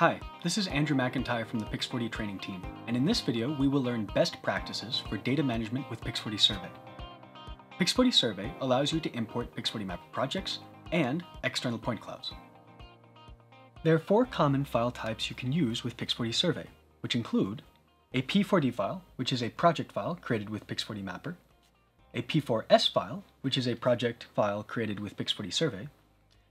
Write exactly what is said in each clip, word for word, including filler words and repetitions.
Hi, this is Andrew McIntyre from the Pix four D training team, and in this video we will learn best practices for data management with Pix four D Survey. Pix four D Survey allows you to import Pix four D Mapper projects and external point clouds. There are four common file types you can use with Pix four D Survey, which include a P four D file, which is a project file created with Pix four D Mapper, a P four S file, which is a project file created with Pix four D Survey,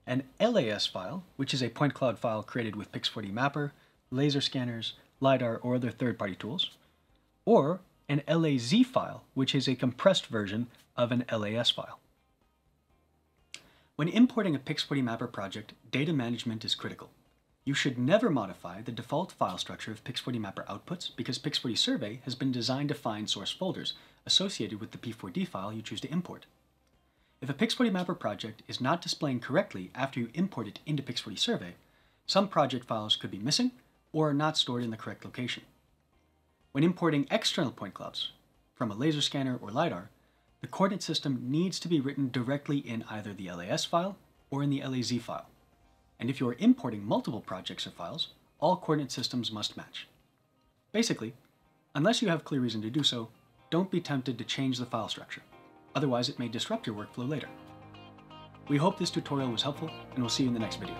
an L A S file, which is a point cloud file created with Pix four D Mapper, laser scanners, LIDAR, or other third-party tools, or an L A Z file, which is a compressed version of an L A S file. When importing a Pix four D Mapper project, data management is critical. You should never modify the default file structure of Pix four D Mapper outputs because Pix four D Survey has been designed to find source folders associated with the P four D file you choose to import. If a Pix four D Mapper project is not displaying correctly after you import it into Pix four D Survey, some project files could be missing or are not stored in the correct location. When importing external point clouds from a laser scanner or LiDAR, the coordinate system needs to be written directly in either the L A S file or in the L A Z file. And if you are importing multiple projects or files, all coordinate systems must match. Basically, unless you have clear reason to do so, don't be tempted to change the file structure. Otherwise, it may disrupt your workflow later. We hope this tutorial was helpful, and we'll see you in the next video.